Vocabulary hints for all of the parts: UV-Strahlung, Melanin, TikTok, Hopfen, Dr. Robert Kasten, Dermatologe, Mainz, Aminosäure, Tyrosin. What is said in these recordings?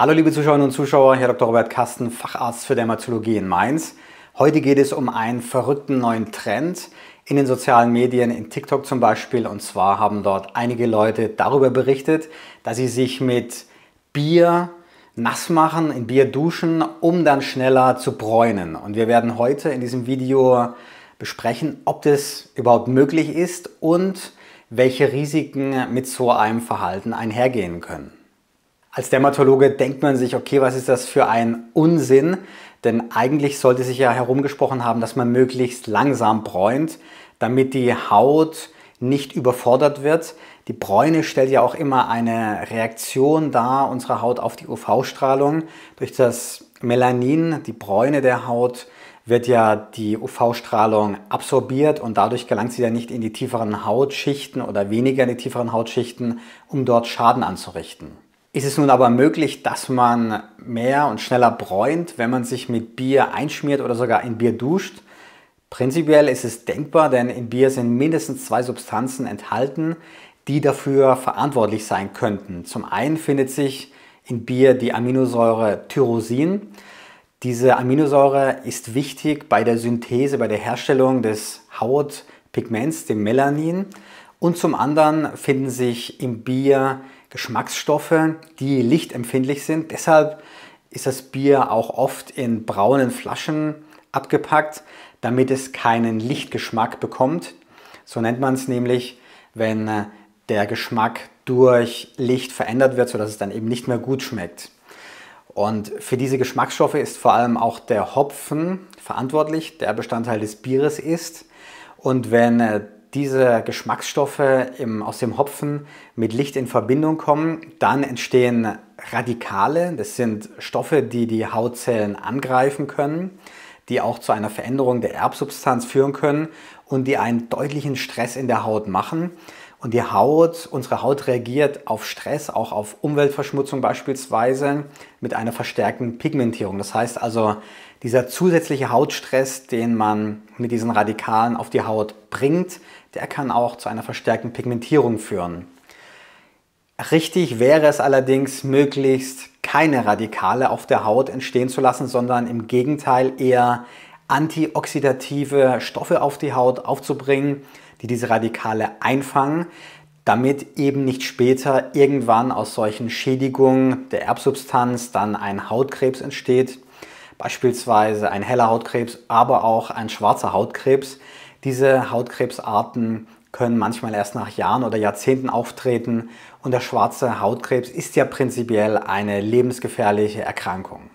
Hallo liebe Zuschauerinnen und Zuschauer, Herr Dr. Robert Kasten, Facharzt für Dermatologie in Mainz. Heute geht es um einen verrückten neuen Trend in den sozialen Medien, in TikTok zum Beispiel. Und zwar haben dort einige Leute darüber berichtet, dass sie sich mit Bier nass machen, in Bier duschen, um dann schneller zu bräunen. Und wir werden heute in diesem Video besprechen, ob das überhaupt möglich ist und welche Risiken mit so einem Verhalten einhergehen können. Als Dermatologe denkt man sich, okay, was ist das für ein Unsinn? Denn eigentlich sollte sich ja herumgesprochen haben, dass man möglichst langsam bräunt, damit die Haut nicht überfordert wird. Die Bräune stellt ja auch immer eine Reaktion dar, unserer Haut auf die UV-Strahlung. Durch das Melanin, die Bräune der Haut, wird ja die UV-Strahlung absorbiert und dadurch gelangt sie ja nicht in die tieferen Hautschichten oder weniger in die tieferen Hautschichten, um dort Schaden anzurichten. Ist es nun aber möglich, dass man mehr und schneller bräunt, wenn man sich mit Bier einschmiert oder sogar in Bier duscht? Prinzipiell ist es denkbar, denn in Bier sind mindestens zwei Substanzen enthalten, die dafür verantwortlich sein könnten. Zum einen findet sich in Bier die Aminosäure Tyrosin. Diese Aminosäure ist wichtig bei der Synthese, bei der Herstellung des Hautpigments, dem Melanin. Und zum anderen finden sich im Bier Geschmacksstoffe, die lichtempfindlich sind. Deshalb ist das Bier auch oft in braunen Flaschen abgepackt, damit es keinen Lichtgeschmack bekommt. So nennt man es nämlich, wenn der Geschmack durch Licht verändert wird, sodass es dann eben nicht mehr gut schmeckt. Und für diese Geschmacksstoffe ist vor allem auch der Hopfen verantwortlich, der Bestandteil des Bieres ist. Und wenn diese Geschmacksstoffe aus dem Hopfen mit Licht in Verbindung kommen, dann entstehen Radikale. Das sind Stoffe, die die Hautzellen angreifen können, die auch zu einer Veränderung der Erbsubstanz führen können und die einen deutlichen Stress in der Haut machen. Und die Haut, unsere Haut reagiert auf Stress, auch auf Umweltverschmutzung beispielsweise, mit einer verstärkten Pigmentierung. Das heißt also, dieser zusätzliche Hautstress, den man mit diesen Radikalen auf die Haut bringt, der kann auch zu einer verstärkten Pigmentierung führen. Richtig wäre es allerdings, möglichst keine Radikale auf der Haut entstehen zu lassen, sondern im Gegenteil eher antioxidative Stoffe auf die Haut aufzubringen, die diese Radikale einfangen, damit eben nicht später irgendwann aus solchen Schädigungen der Erbsubstanz dann ein Hautkrebs entsteht, beispielsweise ein heller Hautkrebs, aber auch ein schwarzer Hautkrebs. Diese Hautkrebsarten können manchmal erst nach Jahren oder Jahrzehnten auftreten und der schwarze Hautkrebs ist ja prinzipiell eine lebensgefährliche Erkrankung.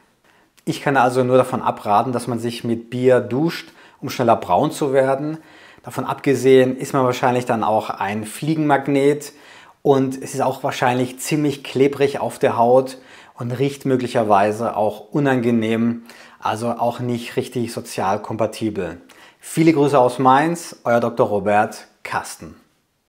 Ich kann also nur davon abraten, dass man sich mit Bier duscht, um schneller braun zu werden. Davon abgesehen ist man wahrscheinlich dann auch ein Fliegenmagnet und es ist auch wahrscheinlich ziemlich klebrig auf der Haut und riecht möglicherweise auch unangenehm, also auch nicht richtig sozial kompatibel. Viele Grüße aus Mainz, euer Dr. Robert Kasten.